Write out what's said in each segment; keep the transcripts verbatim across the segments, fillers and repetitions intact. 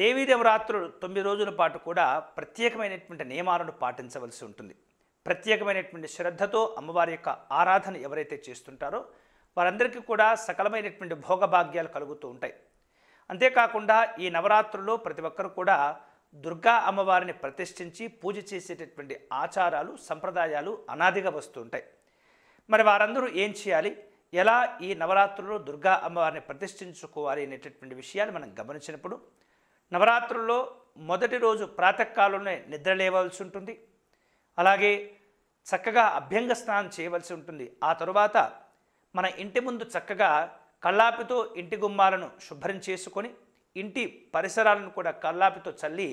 దేవీ నవరాత్రులు తొమ్మిది రోజుల పాటు కూడా ప్రత్యేకమైనటువంటి నియమాలను పాటించవలసి ఉంటుంది. ప్రత్యేకమైనటువంటి శ్రద్ధతో అమ్మవారి యొక్క ఆరాధన ఎవరైతే చేస్తుంటారో వారందరికీ కూడా సకలమైనటువంటి భోగభాగ్యాలు కలుగుతూ ఉంటాయి. అంతేకాకుండా ఈ నవరాత్రుల్లో ప్రతి ఒక్కరు కూడా దుర్గా అమ్మవారిని ప్రతిష్ఠించి పూజ చేసేటటువంటి ఆచారాలు సంప్రదాయాలు అనాదిగా వస్తూ ఉంటాయి. మరి వారందరూ ఏం చేయాలి, ఎలా ఈ నవరాత్రుల్లో దుర్గా అమ్మవారిని ప్రతిష్ఠించుకోవాలి అనేటటువంటి విషయాలు మనం గమనించినప్పుడు నవరాత్రుల్లో మొదటి రోజు ప్రాతకాలంలోనే నిద్ర లేవలసి ఉంటుంది. అలాగే చక్కగా అభ్యంగ స్నానం చేయవలసి ఉంటుంది. ఆ తరువాత మన ఇంటి ముందు చక్కగా కల్లాపితో ఇంటి గుమ్మాలను శుభ్రం చేసుకొని ఇంటి పరిసరాలను కూడా కల్లాపితో చల్లి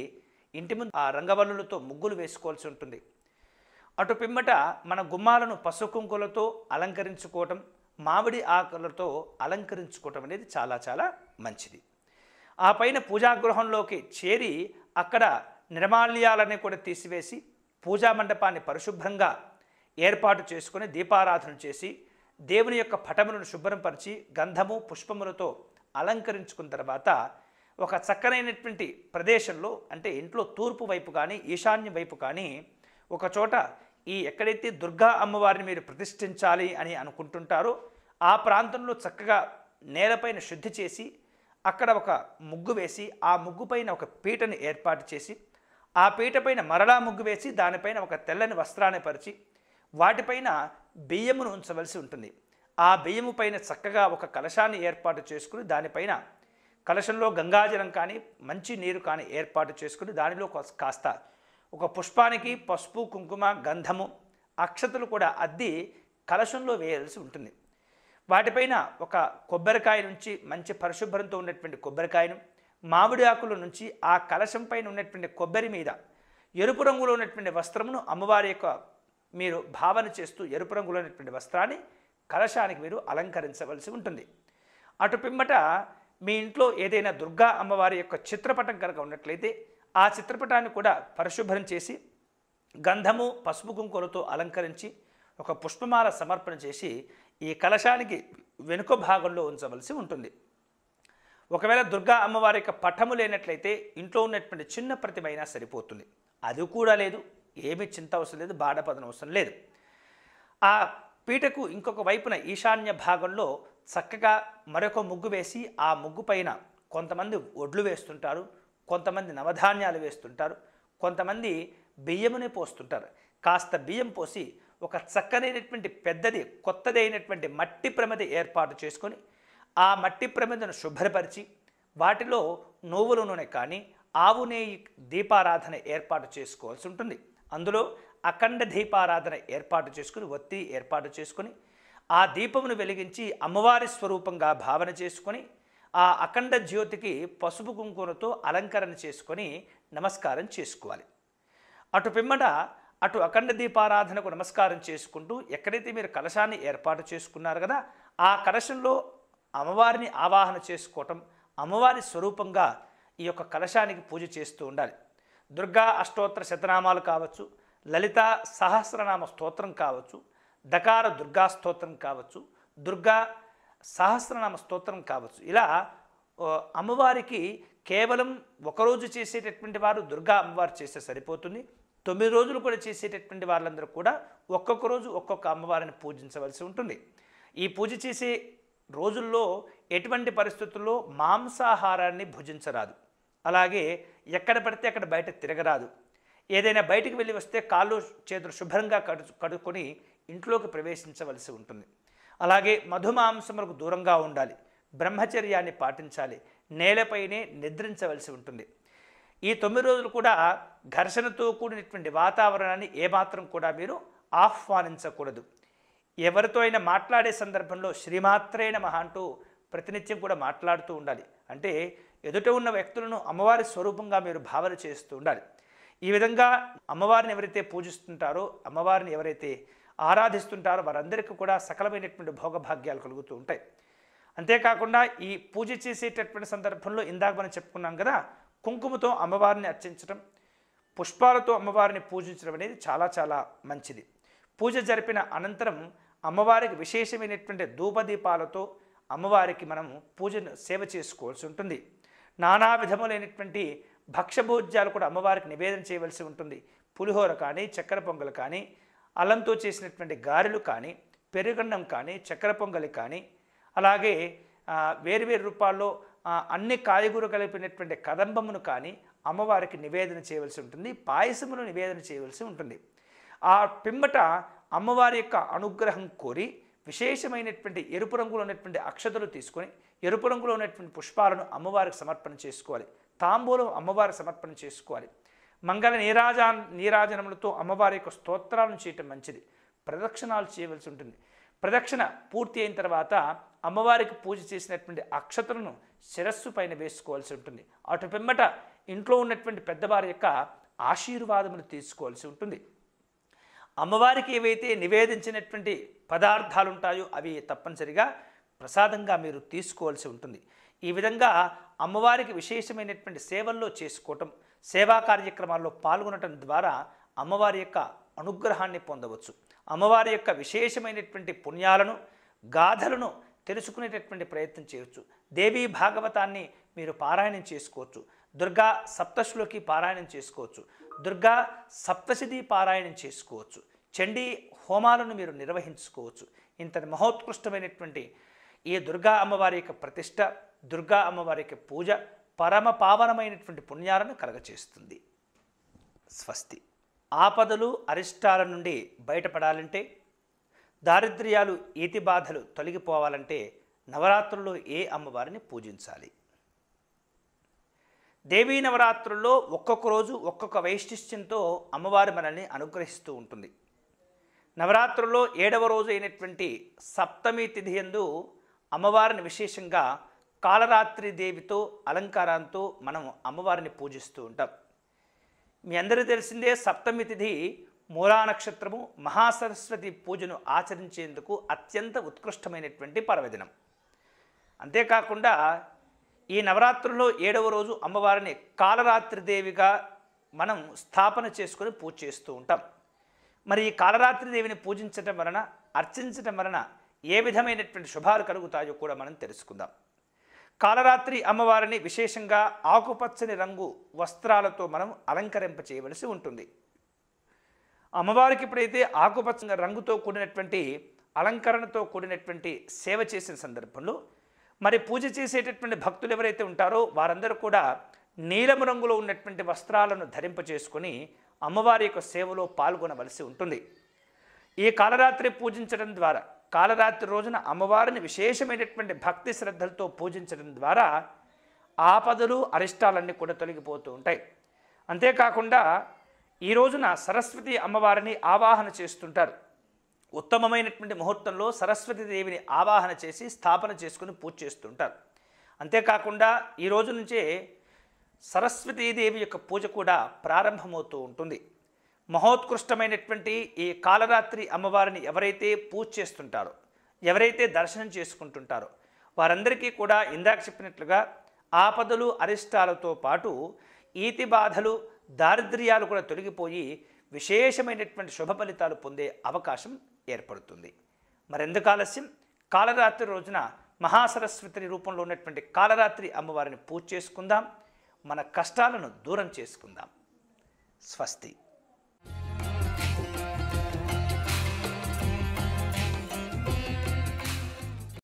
ఇంటి ముందు ఆ రంగవల్లులతో ముగ్గులు వేసుకోవాల్సి ఉంటుంది. అటు పిమ్మట మన గుమ్మాలను పసుపు కుంకులతో అలంకరించుకోవటం, మామిడి ఆకులతో అలంకరించుకోవటం అనేది చాలా చాలా మంచిది. ఆ పైన పూజాగృహంలోకి చేరి అక్కడ నిర్మాల్యాలని కూడా తీసివేసి పూజా మండపాన్ని పరిశుభ్రంగా ఏర్పాటు చేసుకుని దీపారాధన చేసి దేవుని యొక్క పటములను శుభ్రంపరిచి గంధము పుష్పములతో అలంకరించుకున్న తర్వాత ఒక చక్కనైనటువంటి ప్రదేశంలో అంటే ఇంట్లో తూర్పు వైపు కానీ ఈశాన్య వైపు కానీ ఒక చోట ఈ ఎక్కడైతే దుర్గా అమ్మవారిని మీరు ప్రతిష్ఠించాలి అని అనుకుంటుంటారో ఆ ప్రాంతంలో చక్కగా నేలపైన శుద్ధి చేసి అక్కడ ఒక ముగ్గు వేసి ఆ ముగ్గు పైన ఒక పీటను ఏర్పాటు చేసి ఆ పీట పైన మరలా ముగ్గు వేసి దానిపైన ఒక తెల్లని వస్త్రాన్ని పరిచి వాటిపైన బియ్యమును ఉంచవలసి ఉంటుంది. ఆ బియ్యము పైన చక్కగా ఒక కలశాన్ని ఏర్పాటు చేసుకుని దానిపైన కలశంలో గంగాజలం కానీ మంచి నీరు కానీ ఏర్పాటు చేసుకుని దానిలో కాస్త ఒక పుష్పానికి పసుపు కుంకుమ గంధము అక్షతలు కూడా అద్ది కలశంలో వేయాల్సి ఉంటుంది. వాటిపైన ఒక కొబ్బరికాయ నుంచి మంచి పరిశుభ్రంతో ఉన్నటువంటి కొబ్బరికాయను మామిడి ఆకుల నుంచి ఆ కలశం పైన ఉన్నటువంటి కొబ్బరి మీద ఎరుపు రంగులో ఉన్నటువంటి వస్త్రమును అమ్మవారి యొక్క మీరు భావన చేస్తూ ఎరుపు రంగులో ఉన్నటువంటి వస్త్రాన్ని కలశానికి మీరు అలంకరించవలసి ఉంటుంది. అటు పిమ్మట మీ ఇంట్లో ఏదైనా దుర్గా అమ్మవారి యొక్క చిత్రపటం కనుక ఉన్నట్లయితే ఆ చిత్రపటాన్ని కూడా పరిశుభ్రం చేసి గంధము పసుపు కుంకుమలతో అలంకరించి ఒక పుష్పమాల సమర్పణ చేసి ఈ కలశానికి వెనుక భాగంలో ఉంచవలసి ఉంటుంది. ఒకవేళ దుర్గా అమ్మవారి యొక్క పటము లేనట్లయితే ఇంట్లో ఉన్నటువంటి చిన్న ప్రతిమైనా సరిపోతుంది. అది కూడా లేదు, ఏమీ చింత అవసరం లేదు, బాధపడన అవసరం లేదు. ఆ పీటకు ఇంకొక వైపున ఈశాన్య భాగంలో చక్కగా మరొక ముగ్గు వేసి ఆ ముగ్గు పైన కొంతమంది ఒడ్లు వేస్తుంటారు, కొంతమంది నవధాన్యాలు వేస్తుంటారు, కొంతమంది బియ్యమునే పోస్తుంటారు. కాస్త బియ్యం పోసి ఒక చక్కనైనటువంటి పెద్దది కొత్తది అయినటువంటి మట్టి ప్రమిద ఏర్పాటు చేసుకొని ఆ మట్టి ప్రమిదను శుభ్రపరిచి వాటిలో నువ్వుల నూనె కానీ ఆవు నెయ్యి దీపారాధన ఏర్పాటు చేసుకోవాల్సి ఉంటుంది. అందులో అఖండ దీపారాధన ఏర్పాటు చేసుకుని ఒత్తి ఏర్పాటు చేసుకుని ఆ దీపమును వెలిగించి అమ్మవారి స్వరూపంగా భావన చేసుకొని ఆ అఖండ జ్యోతికి పసుపు కుంకుమతో అలంకరణ చేసుకొని నమస్కారం చేసుకోవాలి. అటు పిమ్మట అటు అఖండ దీపారాధనకు నమస్కారం చేసుకుంటూ ఎక్కడైతే మీరు కలశాన్ని ఏర్పాటు చేసుకున్నారు కదా ఆ కలశంలో అమ్మవారిని ఆవాహన చేసుకోవటం, అమ్మవారి స్వరూపంగా ఈ యొక్క కలశానికి పూజ చేస్తూ ఉండాలి. దుర్గా అష్టోత్తర శతనామాలు కావచ్చు, లలిత సహస్రనామ స్తోత్రం కావచ్చు, దకార దుర్గా స్తోత్రం కావచ్చు, దుర్గా సహస్రనామ స్తోత్రం కావచ్చు, ఇలా అమ్మవారికి కేవలం ఒకరోజు చేసేటటువంటి వారు దుర్గా అమ్మవారు చేస్తే సరిపోతుంది. తొమ్మిది రోజులు కూడా చేసేటటువంటి వాళ్ళందరూ కూడా ఒక్కొక్క రోజు ఒక్కొక్క అమ్మవారిని పూజించవలసి ఉంటుంది. ఈ పూజ చేసే రోజుల్లో ఎటువంటి పరిస్థితుల్లో మాంసాహారాన్ని భుజించరాదు. అలాగే ఎక్కడ పడితే అక్కడ బయట తిరగరాదు. ఏదైనా బయటికి వెళ్ళి వస్తే కాళ్ళు చేతులు శుభ్రంగా కడు కడుక్కొని ఇంట్లోకి ప్రవేశించవలసి ఉంటుంది. అలాగే మధుమాంసములకు దూరంగా ఉండాలి, బ్రహ్మచర్యాన్ని పాటించాలి, నేలపైనే నిద్రించవలసి ఉంటుంది. ఈ తొమ్మిది రోజులు కూడా ఘర్షణతో కూడినటువంటి వాతావరణాన్ని ఏమాత్రం కూడా మీరు ఆహ్వానించకూడదు. ఎవరితో అయినా మాట్లాడే సందర్భంలో శ్రీమాత్రే నమః అంటూ ప్రతినిత్యం కూడా మాట్లాడుతూ ఉండాలి. అంటే ఎదుట ఉన్న వ్యక్తులను అమ్మవారి స్వరూపంగా మీరు భావన చేస్తూ ఉండాలి. ఈ విధంగా అమ్మవారిని ఎవరైతే పూజిస్తుంటారో అమ్మవారిని ఎవరైతే ఆరాధిస్తుంటారో వారందరికీ కూడా సకలమైనటువంటి భోగభాగ్యాలు కలుగుతూ ఉంటాయి. అంతేకాకుండా ఈ పూజ చేసేటటువంటి సందర్భంలో ఇందాక మనం చెప్పుకున్నాం కదా కుంకుమతో అమ్మవారిని అర్చించడం, పుష్పాలతో అమ్మవారిని పూజించడం అనేది చాలా చాలా మంచిది. పూజ జరిపిన అనంతరం అమ్మవారికి విశేషమైనటువంటి ధూపదీపాలతో అమ్మవారికి మనము పూజను సేవ చేసుకోవాల్సి ఉంటుంది. నానా విధములైనటువంటి భక్షభోజ్యాలు కూడా అమ్మవారికి నివేదన చేయవలసి ఉంటుంది. పులిహోర కానీ, చక్కెర పొంగలు కానీ, అల్లంతో చేసినటువంటి గారెలు కానీ, పెరుగన్నం కానీ, చక్కెర పొంగలి కానీ, అలాగే వేరువేరు రూపాల్లో అన్ని కాయగూర కలిపినటువంటి కదంబమును కానీ అమ్మవారికి నివేదన చేయవలసి ఉంటుంది. పాయసమును నివేదన చేయవలసి ఉంటుంది. ఆ పిమ్మట అమ్మవారి యొక్క అనుగ్రహం కోరి విశేషమైనటువంటి ఎరుపు రంగులో ఉన్నటువంటి అక్షతలు తీసుకొని ఎరుపు రంగులో ఉన్నటువంటి పుష్పాలను అమ్మవారికి సమర్పణ చేసుకోవాలి. తాంబూలం అమ్మవారికి సమర్పణ చేసుకోవాలి. మంగళ నీరాజా నీరాజనములతో అమ్మవారి యొక్క స్తోత్రాలను చేయటం మంచిది. ప్రదక్షిణాలు చేయవలసి ఉంటుంది. ప్రదక్షిణ పూర్తి అయిన తర్వాత అమ్మవారికి పూజ చేసినటువంటి అక్షతలను శిరస్సు పైన వేసుకోవాల్సి ఉంటుంది. అటు పిమ్మట ఇంట్లో ఉన్నటువంటి పెద్దవారి యొక్క ఆశీర్వాదములు తీసుకోవాల్సి ఉంటుంది. అమ్మవారికి ఏవైతే నివేదించినటువంటి పదార్థాలు ఉంటాయో అవి తప్పనిసరిగా ప్రసాదంగా మీరు తీసుకోవాల్సి ఉంటుంది. ఈ విధంగా అమ్మవారికి విశేషమైనటువంటి సేవల్లో చేసుకోవటం, సేవా కార్యక్రమాల్లో పాల్గొనటం ద్వారా అమ్మవారి యొక్క అనుగ్రహాన్ని పొందవచ్చు. అమ్మవారి యొక్క విశేషమైనటువంటి పుణ్యాలను, గాథలను తెలుసుకునేటటువంటి ప్రయత్నం చేయవచ్చు. దేవీ భాగవతాన్ని మీరు పారాయణం చేసుకోవచ్చు. దుర్గా సప్తశ్లోకి పారాయణం చేసుకోవచ్చు. దుర్గా సప్తశతి పారాయణం చేసుకోవచ్చు. చండీ హోమాలను మీరు నిర్వహించుకోవచ్చు. ఇంతటి మహోత్కృష్టమైనటువంటి ఈ దుర్గా అమ్మవారి యొక్క ప్రతిష్ట, దుర్గా అమ్మవారి యొక్క పూజ పరమ పావనమైనటువంటి పుణ్యాలను కలగచేస్తుంది. స్వస్తి. ఆపదలు అరిష్టాల నుండి బయటపడాలంటే, దారిద్ర్యాలు ఈతి బాధలు తొలగిపోవాలంటే నవరాత్రుల్లో ఏ అమ్మవారిని పూజించాలి? దేవీ నవరాత్రుల్లో ఒక్కొక్క రోజు ఒక్కొక్క వైశిష్ట్యంతో అమ్మవారి మనల్ని అనుగ్రహిస్తూ ఉంటుంది. నవరాత్రుల్లో ఏడవ రోజు అయినటువంటి సప్తమి తిథి యందు అమ్మవారిని విశేషంగా కాళరాత్రి దేవితో అలంకారంతో మనం అమ్మవారిని పూజిస్తూ ఉంటాం. మీ అందరికీ తెలిసిందే, సప్తమి తిథి మూలా నక్షత్రము మహాసరస్వతి పూజను ఆచరించేందుకు అత్యంత ఉత్కృష్టమైనటువంటి పర్వదినం. అంతేకాకుండా ఈ నవరాత్రుల్లో ఏడవ రోజు అమ్మవారిని కాళరాత్రిదేవిగా మనం స్థాపన చేసుకొని పూజ చేస్తూ ఉంటాం. మరి ఈ కాళరాత్రిదేవిని పూజించటం వలన, అర్చించటం వలన ఏ విధమైనటువంటి శుభాలు కలుగుతాయో కూడా మనం తెలుసుకుందాం. కాళరాత్రి అమ్మవారిని విశేషంగా ఆకుపచ్చని రంగు వస్త్రాలతో మనం అలంకరింప చేయవలసి ఉంటుంది. అమ్మవారికి ఎప్పుడైతే ఆకుపచ్చ రంగుతో కూడినటువంటి అలంకరణతో కూడినటువంటి సేవ చేసిన సందర్భంలో, మరి పూజ చేసేటటువంటి భక్తులు ఎవరైతే ఉంటారో వారందరూ కూడా నీలము రంగులో ఉన్నటువంటి వస్త్రాలను ధరింప చేసుకొని అమ్మవారి యొక్క సేవలో పాల్గొనవలసి ఉంటుంది. ఈ కాళరాత్రి పూజించడం ద్వారా, కాళరాత్రి రోజున అమ్మవారిని విశేషమైనటువంటి భక్తి శ్రద్ధలతో పూజించడం ద్వారా ఆపదలు అరిష్టాలన్నీ కూడా తొలగిపోతూ ఉంటాయి. అంతేకాకుండా ఈ రోజున సరస్వతి అమ్మవారిని ఆవాహన చేస్తుంటారు. ఉత్తమమైనటువంటి ముహూర్తంలో సరస్వతి దేవిని ఆవాహన చేసి స్థాపన చేసుకుని పూజ చేస్తుంటారు. అంతేకాకుండా ఈ రోజు నుంచే సరస్వతీదేవి యొక్క పూజ కూడా ప్రారంభమవుతూ ఉంటుంది. మహోత్కృష్టమైనటువంటి ఈ కాళరాత్రి అమ్మవారిని ఎవరైతే పూజ చేస్తుంటారో, ఎవరైతే దర్శనం చేసుకుంటుంటారో వారందరికీ కూడా ఇందాక చెప్పినట్లుగా ఆపదలు అరిష్టాలతో పాటు ఈతి బాధలు, దారిద్ర్యాలు కూడా తొలగిపోయి విశేషమైనటువంటి శుభ ఫలితాలు పొందే అవకాశం ఏర్పడుతుంది. మరెందుకు ఆలస్యం? కాళరాత్రి రోజున మహాసరస్వతి రూపంలో ఉన్నటువంటి కాళరాత్రి అమ్మవారిని పూజ చేసుకుందాం. మన కష్టాలను దూరం చేసుకుందాం. స్వస్తి.